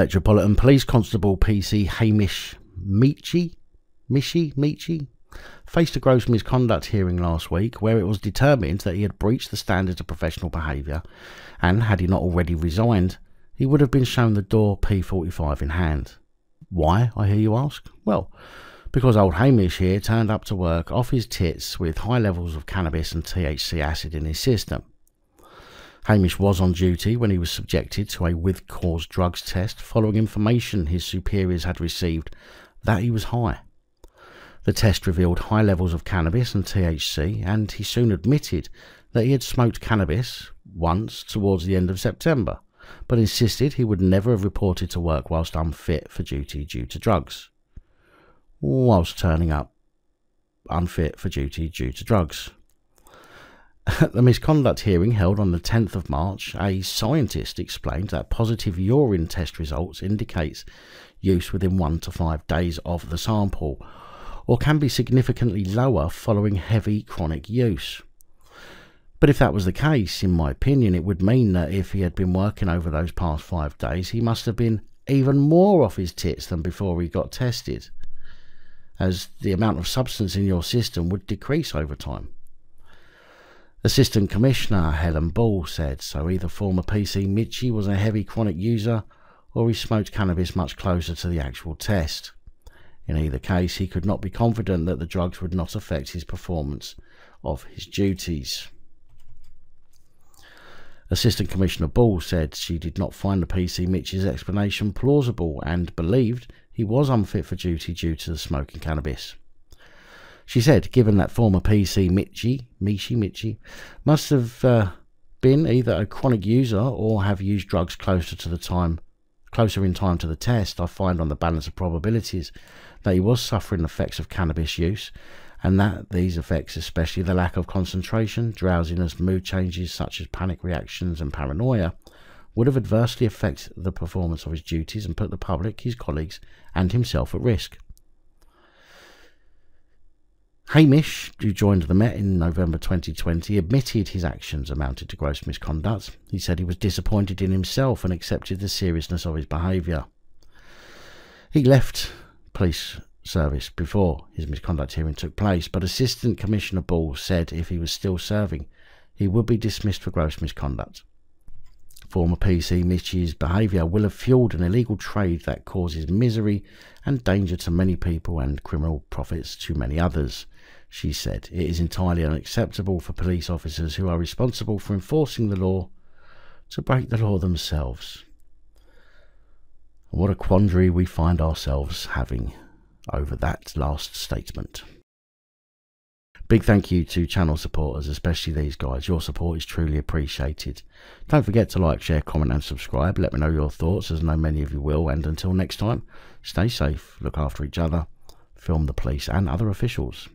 Metropolitan Police Constable PC Hamish Michie faced a gross misconduct hearing last week where it was determined that he had breached the standards of professional behaviour, and had he not already resigned, he would have been shown the door P45 in hand. Why, I hear you ask? Well, because old Hamish here turned up to work off his tits with high levels of cannabis and THC acid in his system. Hamish was on duty when he was subjected to a with-cause drugs test following information his superiors had received that he was high. The test revealed high levels of cannabis and THC, and he soon admitted that he had smoked cannabis once towards the end of September, but insisted he would never have reported to work whilst unfit for duty due to drugs. Whilst turning up unfit for duty due to drugs. At the misconduct hearing held on the 10th of March, a scientist explained that positive urine test results indicates use within 1 to 5 days of the sample, or can be significantly lower following heavy chronic use. But if that was the case, in my opinion, it would mean that if he had been working over those past 5 days, he must have been even more off his tits than before he got tested, as the amount of substance in your system would decrease over time. Assistant Commissioner Helen Ball said, so either former PC Michie was a heavy chronic user, or he smoked cannabis much closer to the actual test. In either case, he could not be confident that the drugs would not affect his performance of his duties. Assistant Commissioner Ball said she did not find the PC Michie's explanation plausible and believed he was unfit for duty due to the smoking cannabis. She said, given that former PC Michie must have been either a chronic user or have used drugs closer in time to the test, I find on the balance of probabilities that he was suffering effects of cannabis use, and that these effects, especially the lack of concentration, drowsiness, mood changes such as panic reactions and paranoia, would have adversely affected the performance of his duties and put the public, his colleagues, and himself at risk. Hamish, who joined the Met in November 2020, admitted his actions amounted to gross misconduct. He said he was disappointed in himself and accepted the seriousness of his behaviour. He left police service before his misconduct hearing took place, but Assistant Commissioner Ball said if he was still serving, he would be dismissed for gross misconduct. Former PC Michie's behaviour will have fuelled an illegal trade that causes misery and danger to many people and criminal profits to many others. She said it is entirely unacceptable for police officers who are responsible for enforcing the law to break the law themselves. What a quandary we find ourselves having over that last statement. Big thank you to channel supporters, especially these guys. Your support is truly appreciated. Don't forget to like, share, comment and subscribe. Let me know your thoughts, as I know many of you will. And until next time, stay safe, look after each other, film the police and other officials.